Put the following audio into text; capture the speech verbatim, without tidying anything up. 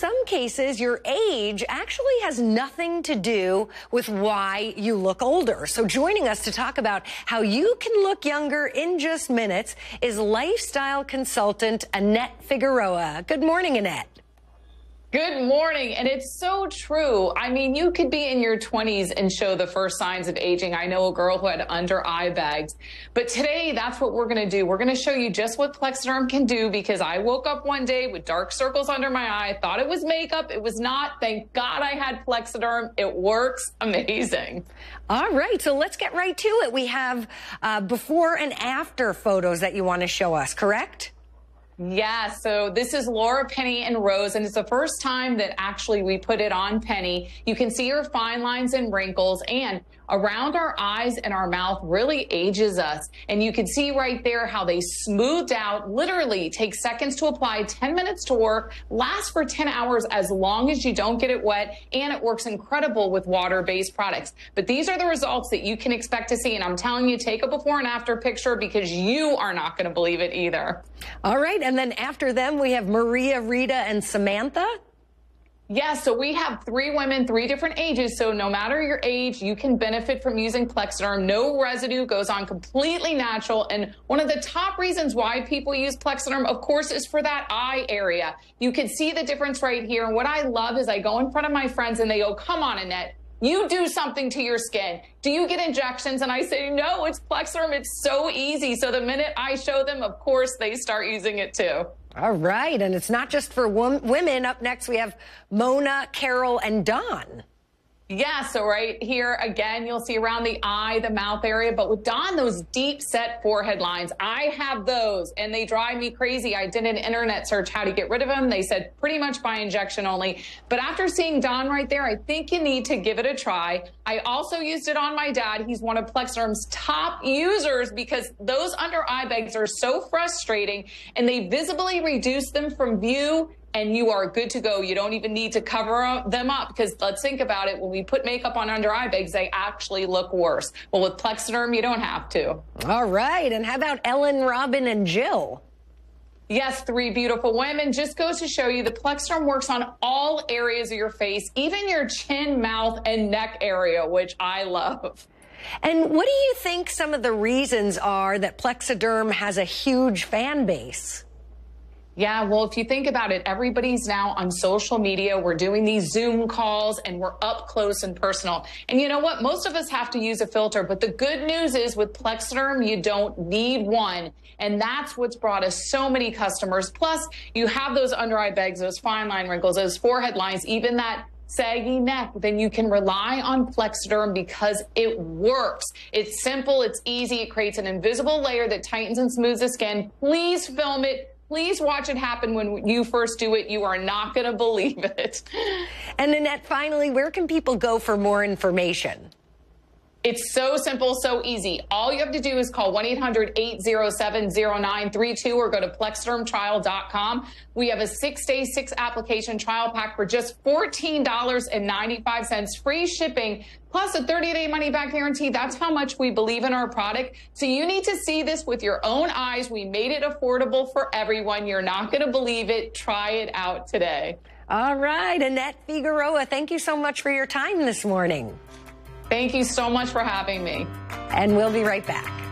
some cases, your age actually has nothing to do with why you look older. So joining us to talk about how you can look younger in just minutes is lifestyle consultant Annette Figueroa. Good morning, Annette. Good morning. And it's so true. I mean, you could be in your twenties and show the first signs of aging. I know a girl who had under eye bags, but today that's what we're going to do. We're going to show you just what Plexaderm can do, because I woke up one day with dark circles under my eye. I thought it was makeup. It was not. Thank God I had Plexaderm. It works amazing. All right. So let's get right to it. We have uh, before and after photos that you want to show us, correct? Yeah, so this is Laura, Penny, and Rose, and it's the first time that actually we put it on Penny. You can see her fine lines and wrinkles, and around our eyes and our mouth really ages us. And you can see right there how they smoothed out, literally take seconds to apply, ten minutes to work, lasts for ten hours as long as you don't get it wet, and it works incredible with water-based products. But these are the results that you can expect to see, and I'm telling you, take a before and after picture, because you are not going to believe it either. All right, and then after them, we have Maria, Rita, and Samantha. Yes, yeah, so we have three women, three different ages. So no matter your age, you can benefit from using Plexaderm. No residue, goes on completely natural. And one of the top reasons why people use Plexaderm, of course, is for that eye area. You can see the difference right here. And what I love is I go in front of my friends and they go, come on, Annette, you do something to your skin. Do you get injections? And I say, no, it's Plexaderm. It's so easy. So the minute I show them, of course, they start using it too. All right, and it's not just for women. Up next, we have Mona, Carol, and Don. Yeah, so right here, again, you'll see around the eye, the mouth area, but with Don, those deep set forehead lines. I have those, and they drive me crazy. I did an internet search how to get rid of them. They said pretty much by injection only. But after seeing Don right there, I think you need to give it a try. I also used it on my dad. He's one of Plexaderm's top users, because those under eye bags are so frustrating, and they visibly reduce them from view, and you are good to go. You don't even need to cover them up, because let's think about it. When we put makeup on under eye bags, they actually look worse. Well, with Plexaderm, you don't have to. All right. And how about Ellen, Robin, and Jill? Yes, three beautiful women. Just goes to show you the Plexaderm works on all areas of your face, even your chin, mouth, and neck area, which I love. And what do you think some of the reasons are that Plexaderm has a huge fan base? Yeah, well, if you think about it, everybody's now on social media. We're doing these Zoom calls, and we're up close and personal. And you know what? Most of us have to use a filter, but the good news is with Plexaderm, you don't need one. And that's what's brought us so many customers. Plus, you have those under eye bags, those fine line wrinkles, those forehead lines, even that saggy neck. Then you can rely on Plexaderm because it works. It's simple, it's easy. It creates an invisible layer that tightens and smooths the skin. Please film it. Please watch it happen when you first do it. You are not going to believe it. And Annette, finally, where can people go for more information? It's so simple, so easy. All you have to do is call one eight hundred, eight oh seven, oh nine three two or go to Plexaderm trial dot com. We have a six-day, six-application trial pack for just fourteen ninety-five, free shipping, plus a thirty-day money-back guarantee. That's how much we believe in our product. So you need to see this with your own eyes. We made it affordable for everyone. You're not going to believe it. Try it out today. All right, Annette Figueroa, thank you so much for your time this morning. Thank you so much for having me. And we'll be right back.